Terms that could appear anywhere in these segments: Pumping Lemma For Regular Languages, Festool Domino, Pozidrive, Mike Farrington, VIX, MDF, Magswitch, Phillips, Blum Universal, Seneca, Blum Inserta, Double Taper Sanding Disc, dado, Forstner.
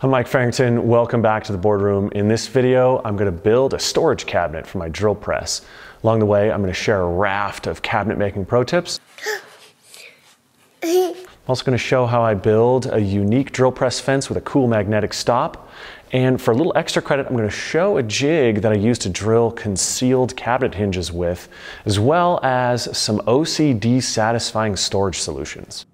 I'm Mike Farrington, welcome back to the boardroom. In this video, I'm gonna build a storage cabinet for my drill press. Along the way, I'm gonna share a raft of cabinet making pro tips. I'm also gonna show how I build a unique drill press fence with a cool magnetic stop. And for a little extra credit, I'm gonna show a jig that I use to drill concealed cabinet hinges with, as well as some OCD satisfying storage solutions.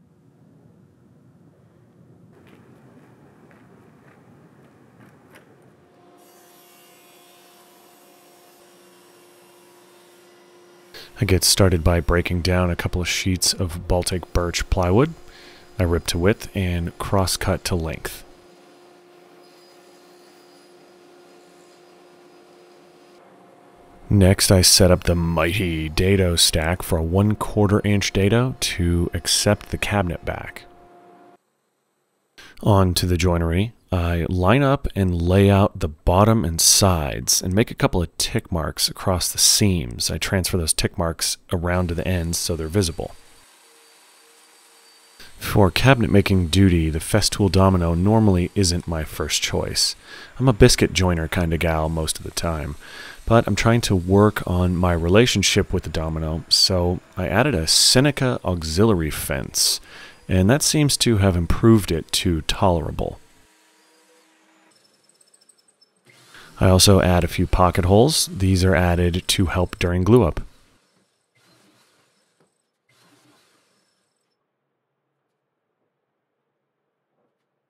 I get started by breaking down a couple of sheets of Baltic birch plywood. I rip to width and cross-cut to length. Next, I set up the mighty dado stack for a 1/4 inch dado to accept the cabinet back. On to the joinery. I line up and lay out the bottom and sides and make a couple of tick marks across the seams. I transfer those tick marks around to the ends so they're visible. For cabinet making duty, the Festool Domino normally isn't my first choice. I'm a biscuit joiner kind of gal most of the time, but I'm trying to work on my relationship with the Domino, so I added a Seneca auxiliary fence, and that seems to have improved it to tolerable. I also add a few pocket holes. These are added to help during glue up.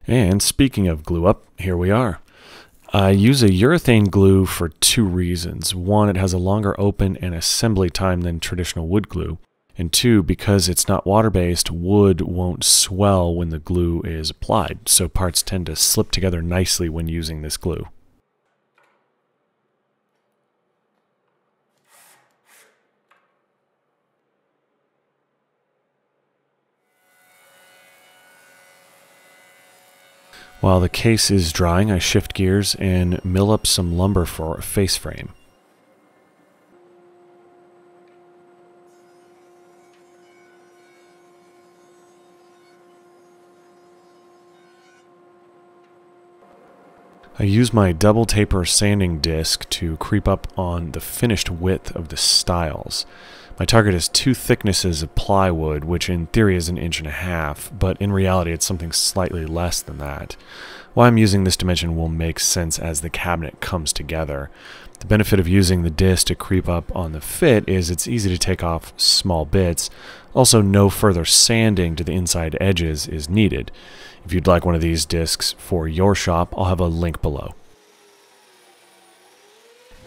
And speaking of glue up, here we are. I use a urethane glue for two reasons. One, it has a longer open and assembly time than traditional wood glue. And two, because it's not water-based, wood won't swell when the glue is applied, so parts tend to slip together nicely when using this glue. While the case is drying, I shift gears and mill up some lumber for a face frame. I use my double taper sanding disc to creep up on the finished width of the stiles. My target is 2 thicknesses of plywood, which in theory is 1.5 inches, but in reality it's something slightly less than that. Why I'm using this dimension will make sense as the cabinet comes together. The benefit of using the disc to creep up on the fit is it's easy to take off small bits. Also, no further sanding to the inside edges is needed. If you'd like one of these discs for your shop, I'll have a link below.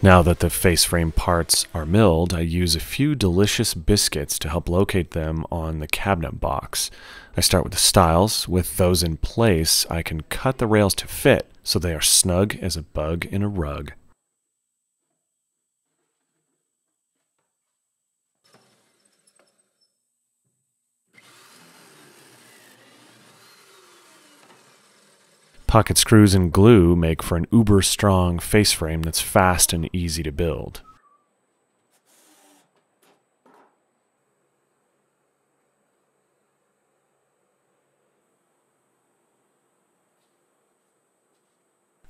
Now that the face frame parts are milled, I use a few delicious biscuits to help locate them on the cabinet box. I start with the stiles. With those in place, I can cut the rails to fit so they are snug as a bug in a rug. Pocket screws and glue make for an uber-strong face frame that's fast and easy to build.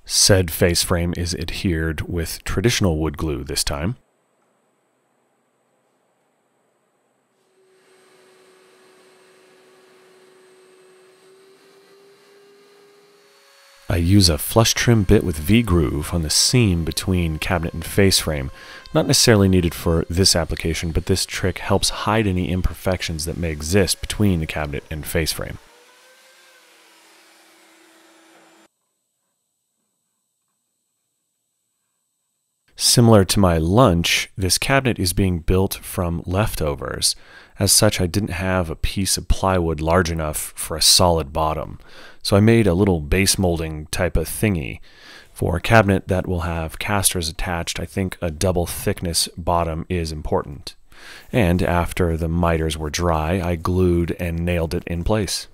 Said face frame is adhered with traditional wood glue this time. I use a flush trim bit with V-groove on the seam between cabinet and face frame. Not necessarily needed for this application, but this trick helps hide any imperfections that may exist between the cabinet and face frame. Similar to my lunch, this cabinet is being built from leftovers. As such, I didn't have a piece of plywood large enough for a solid bottom, so I made a little base molding type of thingy. For a cabinet that will have casters attached, I think a double thickness bottom is important. And after the miters were dry, I glued and nailed it in place.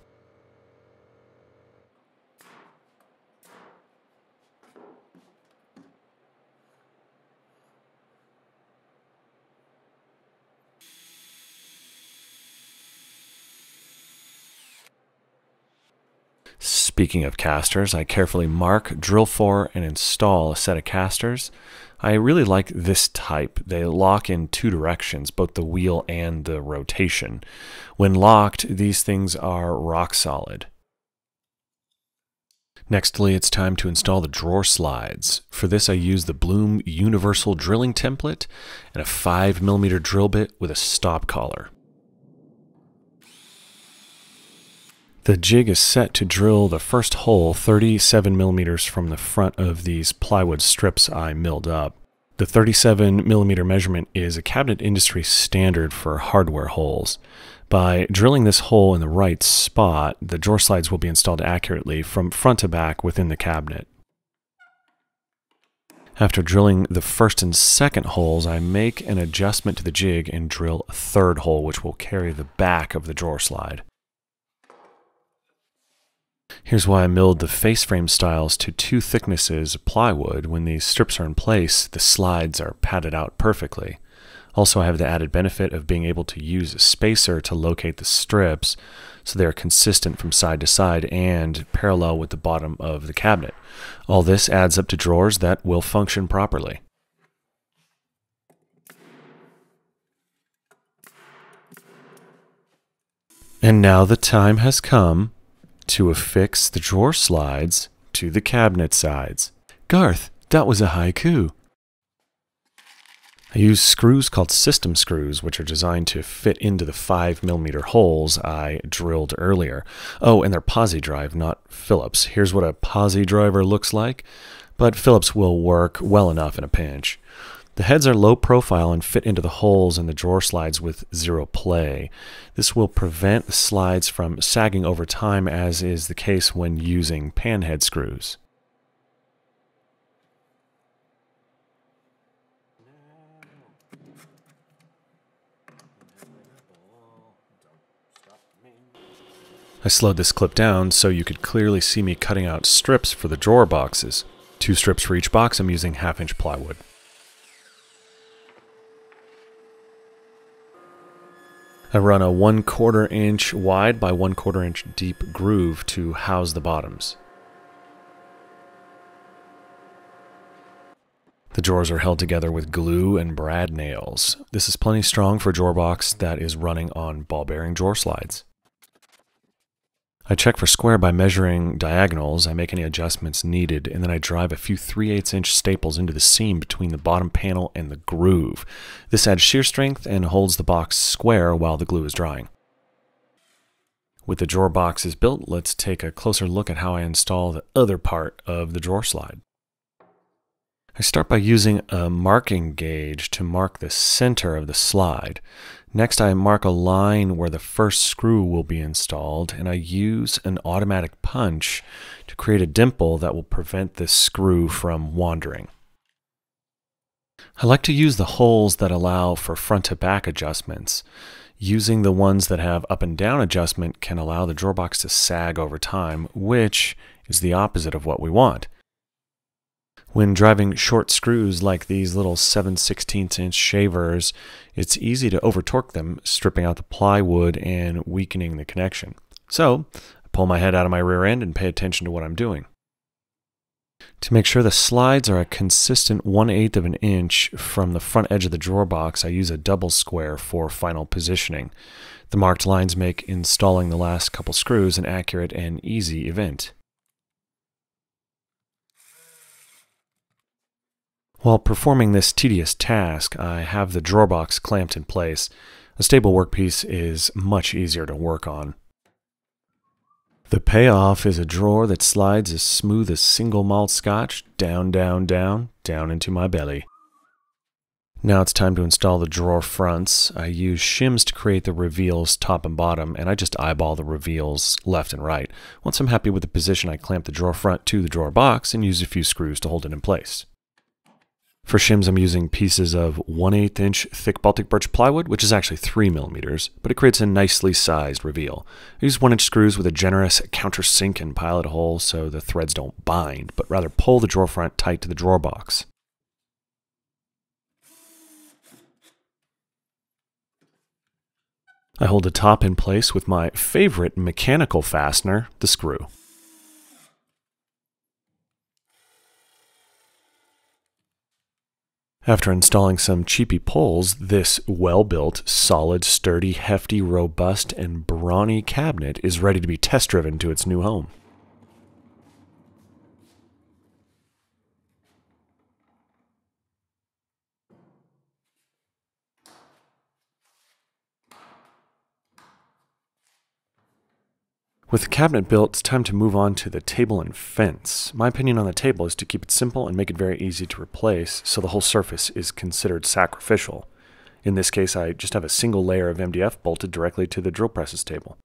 Speaking of casters, I carefully mark, drill for, and install a set of casters. I really like this type. They lock in two directions, both the wheel and the rotation. When locked, these things are rock solid. Nextly, it's time to install the drawer slides. For this, I use the Blum Universal drilling template and a 5mm drill bit with a stop collar. The jig is set to drill the first hole 37mm from the front of these plywood strips I milled up. The 37mm measurement is a cabinet industry standard for hardware holes. By drilling this hole in the right spot, the drawer slides will be installed accurately from front to back within the cabinet. After drilling the first and second holes, I make an adjustment to the jig and drill a third hole, which will carry the back of the drawer slide. Here's why I milled the face frame styles to 2 thicknesses of plywood. When these strips are in place, the slides are padded out perfectly. Also, I have the added benefit of being able to use a spacer to locate the strips so they are consistent from side to side and parallel with the bottom of the cabinet. All this adds up to drawers that will function properly. And now the time has come to affix the drawer slides to the cabinet sides. Garth, that was a haiku! I use screws called system screws, which are designed to fit into the 5mm holes I drilled earlier. Oh, and they're Pozidrive, not Phillips. Here's what a Pozidriver looks like, but Phillips will work well enough in a pinch. The heads are low profile and fit into the holes in the drawer slides with zero play. This will prevent the slides from sagging over time, as is the case when using panhead screws. I slowed this clip down so you could clearly see me cutting out strips for the drawer boxes. 2 strips for each box. I'm using 1/2-inch plywood. I run a 1/4-inch wide by 1/4-inch deep groove to house the bottoms. The drawers are held together with glue and brad nails. This is plenty strong for a drawer box that is running on ball bearing drawer slides. I check for square by measuring diagonals. I make any adjustments needed, and then I drive a few 3/8-inch staples into the seam between the bottom panel and the groove. This adds shear strength and holds the box square while the glue is drying. With the drawer boxes built, let's take a closer look at how I install the other part of the drawer slide. I start by using a marking gauge to mark the center of the slide. Next, I mark a line where the first screw will be installed, and I use an automatic punch to create a dimple that will prevent this screw from wandering. I like to use the holes that allow for front-to-back adjustments. Using the ones that have up and down adjustment can allow the drawer box to sag over time, which is the opposite of what we want. When driving short screws like these little 7/16-inch shavers, it's easy to over-torque them, stripping out the plywood and weakening the connection. So, I pull my head out of my rear end and pay attention to what I'm doing. To make sure the slides are a consistent 1/8 of an inch from the front edge of the drawer box, I use a double square for final positioning. The marked lines make installing the last couple screws an accurate and easy event. While performing this tedious task, I have the drawer box clamped in place. A stable workpiece is much easier to work on. The payoff is a drawer that slides as smooth as single malt scotch, down, down, down, down into my belly. Now it's time to install the drawer fronts. I use shims to create the reveals top and bottom, and I just eyeball the reveals left and right. Once I'm happy with the position, I clamp the drawer front to the drawer box and use a few screws to hold it in place. For shims, I'm using pieces of 1/8-inch thick Baltic birch plywood, which is actually 3mm, but it creates a nicely sized reveal. I use 1-inch screws with a generous countersink and pilot hole so the threads don't bind, but rather pull the drawer front tight to the drawer box. I hold the top in place with my favorite mechanical fastener, the screw. After installing some cheapy poles, this well-built, solid, sturdy, hefty, robust, and brawny cabinet is ready to be test-driven to its new home. With the cabinet built, it's time to move on to the table and fence. My opinion on the table is to keep it simple and make it very easy to replace, so the whole surface is considered sacrificial. In this case, I just have a single layer of MDF bolted directly to the drill presses table.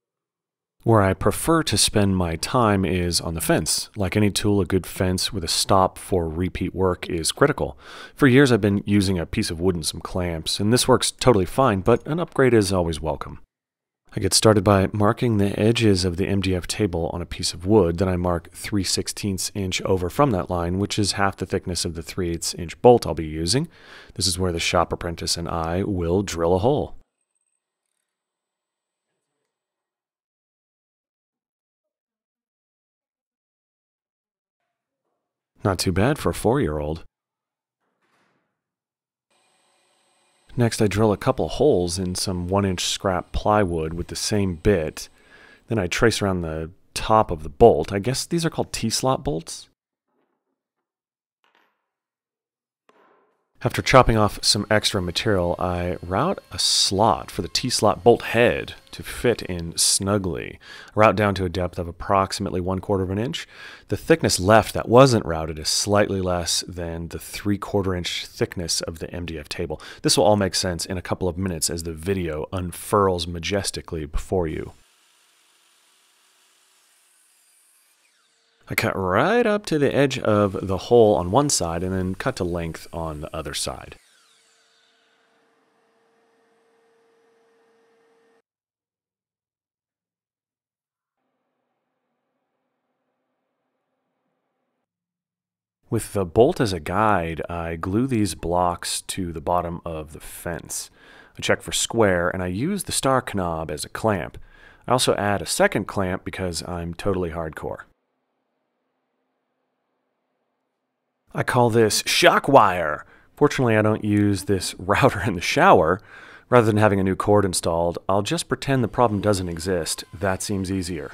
Where I prefer to spend my time is on the fence. Like any tool, a good fence with a stop for repeat work is critical. For years I've been using a piece of wood and some clamps, and this works totally fine, but an upgrade is always welcome. I get started by marking the edges of the MDF table on a piece of wood, then I mark 3/16 inch over from that line, which is half the thickness of the 3/8 inch bolt I'll be using. This is where the shop apprentice and I will drill a hole. Not too bad for a 4-year-old. Next, I drill a couple holes in some 1-inch scrap plywood with the same bit. Then I trace around the top of the bolt. I guess these are called T-slot bolts. After chopping off some extra material, I route a slot for the T-slot bolt head to fit in snugly. I route down to a depth of approximately 1/4 inch. The thickness left that wasn't routed is slightly less than the 3/4 inch thickness of the MDF table. This will all make sense in a couple of minutes as the video unfurls majestically before you. I cut right up to the edge of the hole on one side and then cut to length on the other side. With the bolt as a guide, I glue these blocks to the bottom of the fence. I check for square and I use the star knob as a clamp. I also add a second clamp because I'm totally hardcore. I call this shock wire. Fortunately, I don't use this router in the shower. Rather than having a new cord installed, I'll just pretend the problem doesn't exist. That seems easier.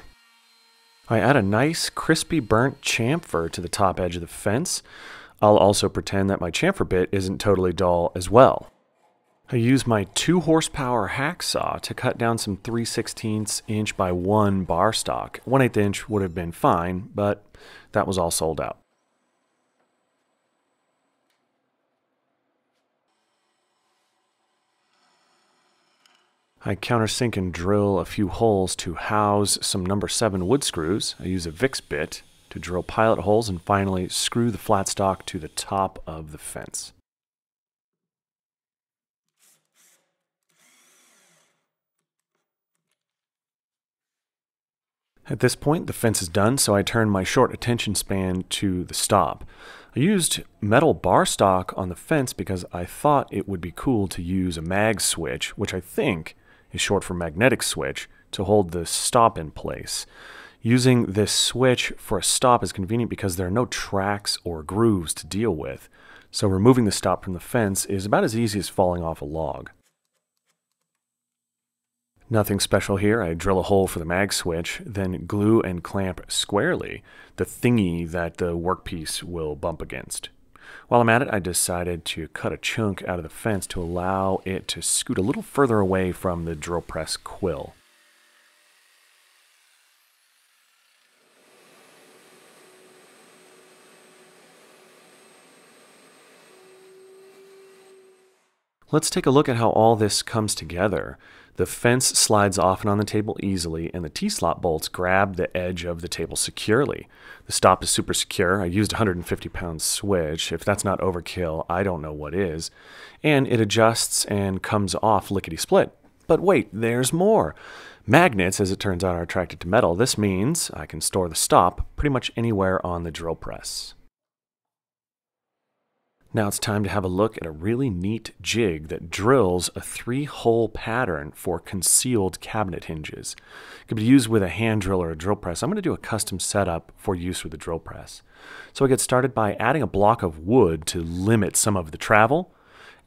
I add a nice, crispy, burnt chamfer to the top edge of the fence. I'll also pretend that my chamfer bit isn't totally dull as well. I use my 2-horsepower hacksaw to cut down some 3/16 inch by 1 bar stock. 1/8 inch would have been fine, but that was all sold out. I countersink and drill a few holes to house some No. 7 wood screws. I use a VIX bit to drill pilot holes and finally screw the flat stock to the top of the fence. At this point, the fence is done, so I turn my short attention span to the stop. I used metal bar stock on the fence because I thought it would be cool to use a mag switch, which I think is short for magnetic switch, to hold the stop in place. Using this switch for a stop is convenient because there are no tracks or grooves to deal with, so removing the stop from the fence is about as easy as falling off a log. Nothing special here. I drill a hole for the mag switch, then glue and clamp squarely the thingy that the workpiece will bump against. While I'm at it, I decided to cut a chunk out of the fence to allow it to scoot a little further away from the drill press quill. Let's take a look at how all this comes together. The fence slides off and on the table easily, and the T-slot bolts grab the edge of the table securely. The stop is super secure. I used a 150-pound switch. If that's not overkill, I don't know what is. And it adjusts and comes off lickety-split. But wait, there's more. Magnets, as it turns out, are attracted to metal. This means I can store the stop pretty much anywhere on the drill press. Now it's time to have a look at a really neat jig that drills a 3-hole pattern for concealed cabinet hinges. It could be used with a hand drill or a drill press. I'm going to do a custom setup for use with a drill press. So I get started by adding a block of wood to limit some of the travel.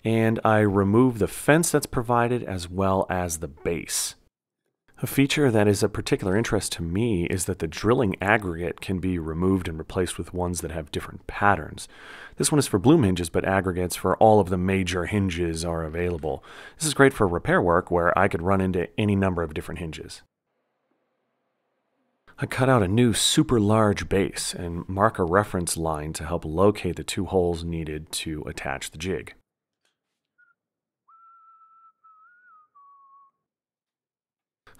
and I remove the fence that's provided as well as the base. A feature that is of particular interest to me is that the drilling aggregate can be removed and replaced with ones that have different patterns. This one is for Blum hinges, but aggregates for all of the major hinges are available. This is great for repair work where I could run into any number of different hinges. I cut out a new super large base and mark a reference line to help locate the two holes needed to attach the jig.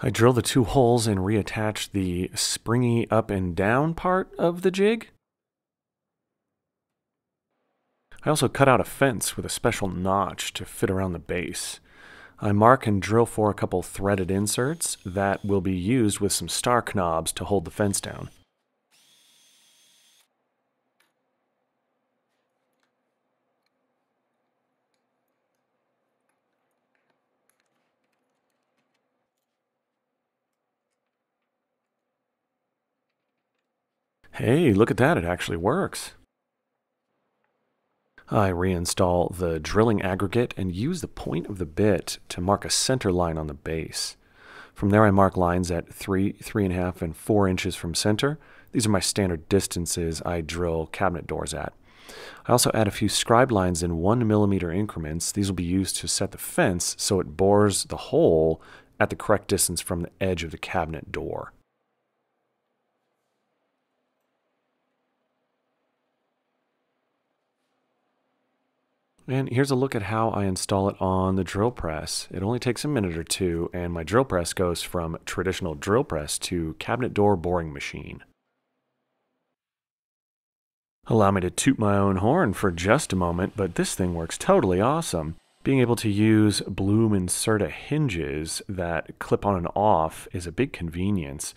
I drill the two holes and reattach the springy up and down part of the jig. I also cut out a fence with a special notch to fit around the base. I mark and drill for a couple threaded inserts that will be used with some stark knobs to hold the fence down. Hey, look at that, it actually works. I reinstall the drilling aggregate and use the point of the bit to mark a center line on the base. From there I mark lines at 3, 3.5, and 4 inches from center. These are my standard distances I drill cabinet doors at. I also add a few scribe lines in 1mm increments. These will be used to set the fence so it bores the hole at the correct distance from the edge of the cabinet door. And here's a look at how I install it on the drill press. It only takes a minute or two, and my drill press goes from traditional drill press to cabinet door boring machine. Allow me to toot my own horn for just a moment, but this thing works totally awesome. Being able to use Blum Inserta hinges that clip on and off is a big convenience.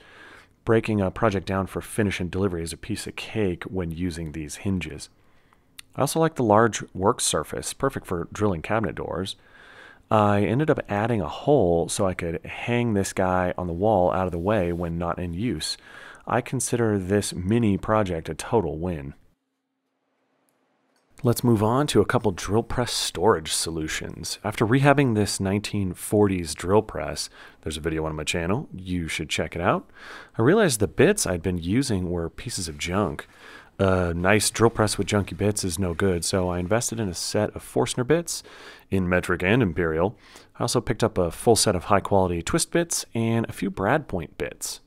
Breaking a project down for finish and delivery is a piece of cake when using these hinges. I also like the large work surface, perfect for drilling cabinet doors. I ended up adding a hole so I could hang this guy on the wall out of the way when not in use. I consider this mini project a total win. Let's move on to a couple drill press storage solutions. After rehabbing this 1940s drill press, there's a video on my channel, you should check it out. I realized the bits I'd been using were pieces of junk. A nice drill press with junky bits is no good, so I invested in a set of Forstner bits in metric and imperial. I also picked up a full set of high-quality twist bits and a few brad point bits.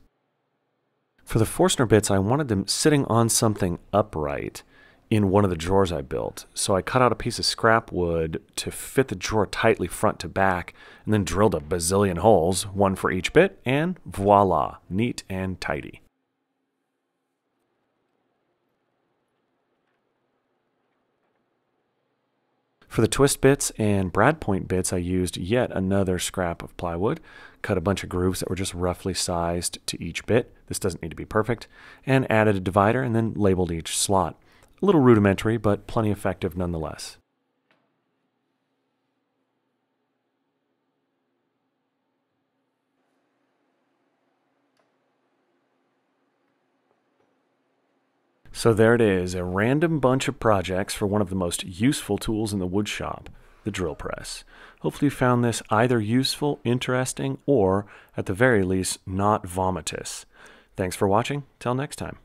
For the Forstner bits, I wanted them sitting on something upright in one of the drawers I built, so I cut out a piece of scrap wood to fit the drawer tightly front to back, and then drilled a bazillion holes, one for each bit, and voila, neat and tidy. For the twist bits and brad point bits, I used yet another scrap of plywood, cut a bunch of grooves that were just roughly sized to each bit, this doesn't need to be perfect, and added a divider and then labeled each slot. A little rudimentary, but plenty effective nonetheless. So there it is, a random bunch of projects for one of the most useful tools in the woodshop, the drill press. Hopefully you found this either useful, interesting, or at the very least, not vomitous. Thanks for watching. Till next time.